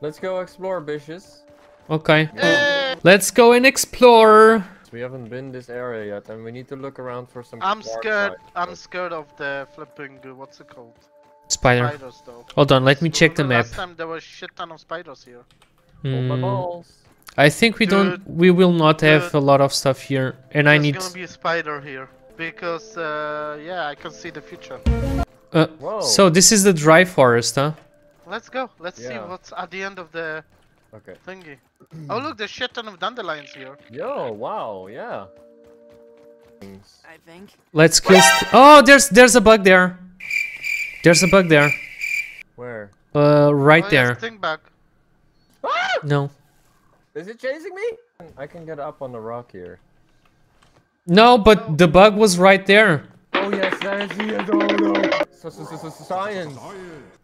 Let's go explore, bitches. Okay. Let's go and explore. We haven't been this area yet, and we need to look around for some. I'm scared. I'm scared of the flipping. What's it called? Spiders. Hold on, let me check the map. Last time there was shit ton of spiders here. Mm. Oh, my balls. I think we don't. We will not have a lot of stuff here, and I need. There's gonna be a spider here because yeah, I can see the future. So this is the dry forest, huh? Let's go. Let's see what's at the end of the thingy. Oh look, there's shit ton of dandelions here. Yo, wow, yeah. I think. Let's kill. Oh, there's a bug there. There's a bug there. Where? Right there. Think back. Ah! No. Is it chasing me? I can get up on the rock here. No, but the bug was right there. Oh yes, that is the science.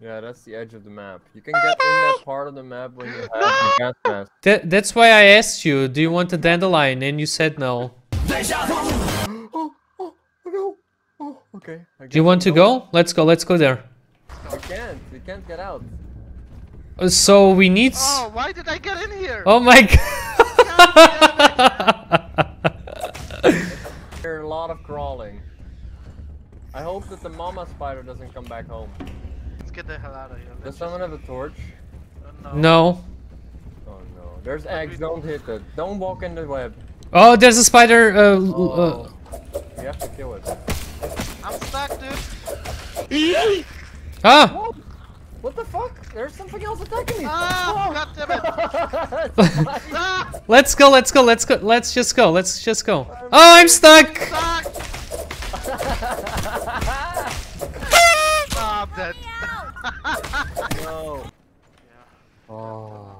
Yeah, that's the edge of the map. You can get in that part of the map when you have the gas mask. That's why I asked you, do you want a dandelion? And you said no. Okay. Do you want to go? Let's go. Let's go there. I can't. We can't get out. So we need. Oh, why did I get in here? Oh my god! There's a lot of crawling. I hope that the mama spider doesn't come back home. Let's get the hell out of here. Does someone have a torch? No. Oh no. There's eggs. Don't hit it. Don't walk in the web. Oh, there's a spider. We have to kill it. I'm stuck, dude. Ah! Whoa. What the fuck? There's something else attacking me! Ah, goddammit! Let's go, let's go, let's go, let's just go, let's just go. Oh, I'm stuck! Oh, I'm dead. No. Oh.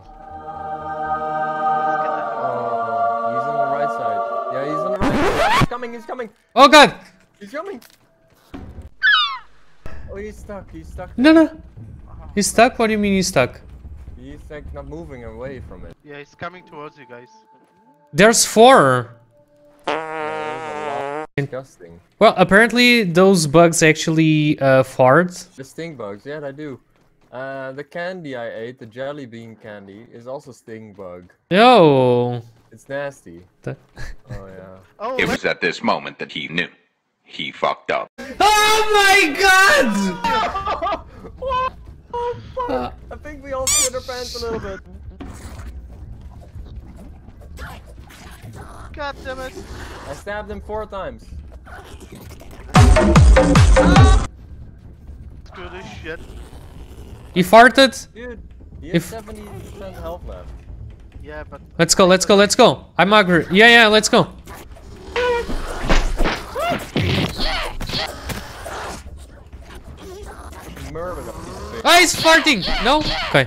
He's on the right side. Yeah, he's on the right side. He's coming, he's coming! Oh god! He's coming! Oh, he's stuck, he's stuck. No, no! He's stuck? What do you mean he's stuck? He's like not moving away from it. Yeah, he's coming towards you guys. There's four! Disgusting. Well, apparently those bugs actually fart. The sting bugs, yeah, they do. The candy I ate, the jelly bean candy, is also sting bug. Yo! It's nasty. Oh, yeah. Oh, it was at this moment that he knew. He fucked up. Oh my god! Oh fuck! I think we all shit our pants a little bit. God damn it! I stabbed him 4 times. Good as shit. He farted. Dude, he has 70% health left. Yeah, but let's go, let's go, let's go. I'm angry. Yeah, yeah, let's go. Ah, he's farting! No? Okay.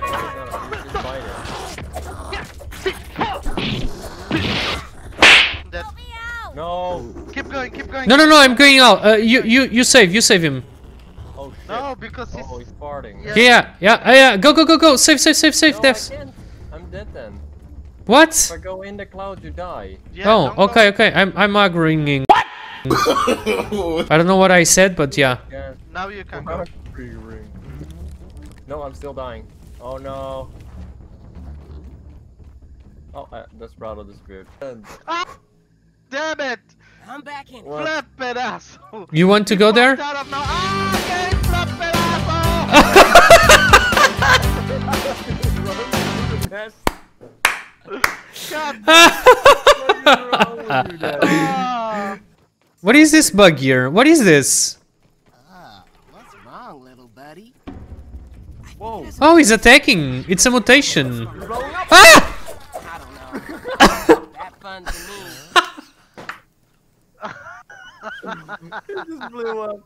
No! Keep going, keep going! No, no, no, I'm going out! You save him. Oh shit. No, because he's... Oh, he's farting. Yeah, yeah, yeah, yeah, go, go, go, go! Save, save, save, save, devs! I'm dead then. What? If I go in the cloud, you die. Yeah, oh, okay, okay, I'm aggroing. What? I don't know what I said, but yeah. Yeah. Now you can go. No, I'm still dying. Oh no. Oh, Desperado disappeared. Ah, damn it! I'm back in. Flip it, asshole. You want to go there? What is this bug here? What is this? Whoa. Oh, he's attacking! It's a mutation! Ah! I don't know. That fun to me. It just blew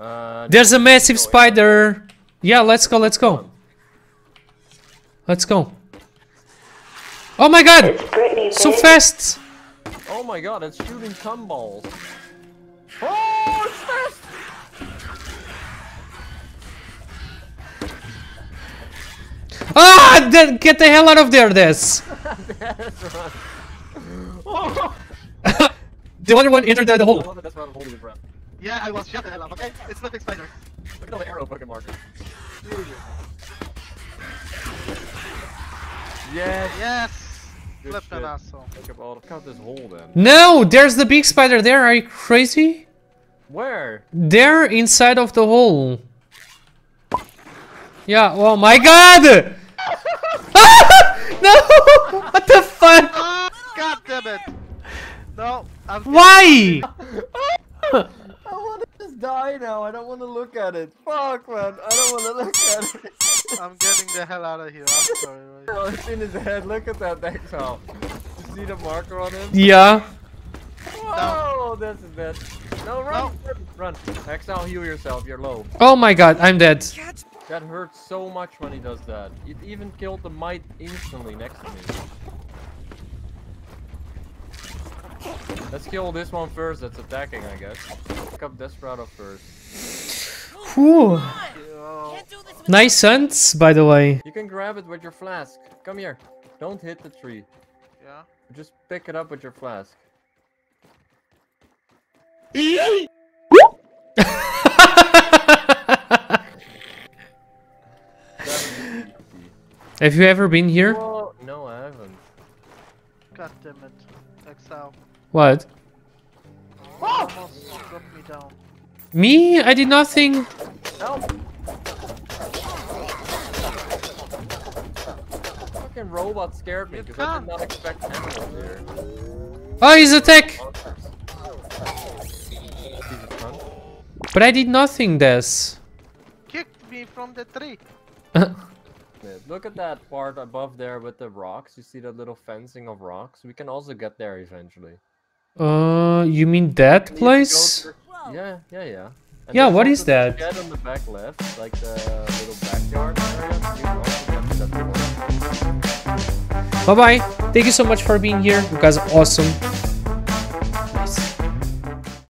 up. There's a massive spider! Yeah, let's go, let's go. Let's go. Oh my god! So fast! Oh my god, it's shooting cum balls. Oh, it's fast! Ah! Get the hell out of there, Des! The other one entered the hole. Yeah, I was shut the hell up, okay? It's flipping spider. Look at all the arrow fucking markers. Yes! Yes! Flip that asshole. Look at this hole then. No! There's the big spider there, are you crazy? Where? There, inside of the hole. Yeah, oh my god! No! What the fuck? God damn it! No, I'm why? I wanna just die now, I don't wanna look at it. Fuck man, I don't wanna look at it. I'm getting the hell out of here, I'm sorry. Oh, it's in his head, look at that exile. You see the marker on him? Yeah. Whoa, no. That's his best. No, run! No. Run! Exile, heal yourself, you're low. Oh my god, I'm dead. That hurts so much when he does that. It even killed the mite instantly next to me. Let's kill this one first that's attacking, I guess. Pick up Desperado first. Whew. Nice scents, by the way. You can grab it with your flask. Come here. Don't hit the tree. Yeah. Just pick it up with your flask. Have you ever been here? Whoa. No, I haven't. God damn it. Exile. What? Oh, you almost dropped me down. Me? I did nothing. Help. Fucking robot scared me because I did not expect animals here. Oh, he's attack! But I did nothing, Des. Kicked me from the tree. Look at that part above there with the rocks. You see that little fencing of rocks? We can also get there eventually. You mean that place? Yeah, yeah, yeah. And yeah, what is that? Shed on the back left, like the little backyard area. Bye bye. Thank you so much for being here. You guys are awesome.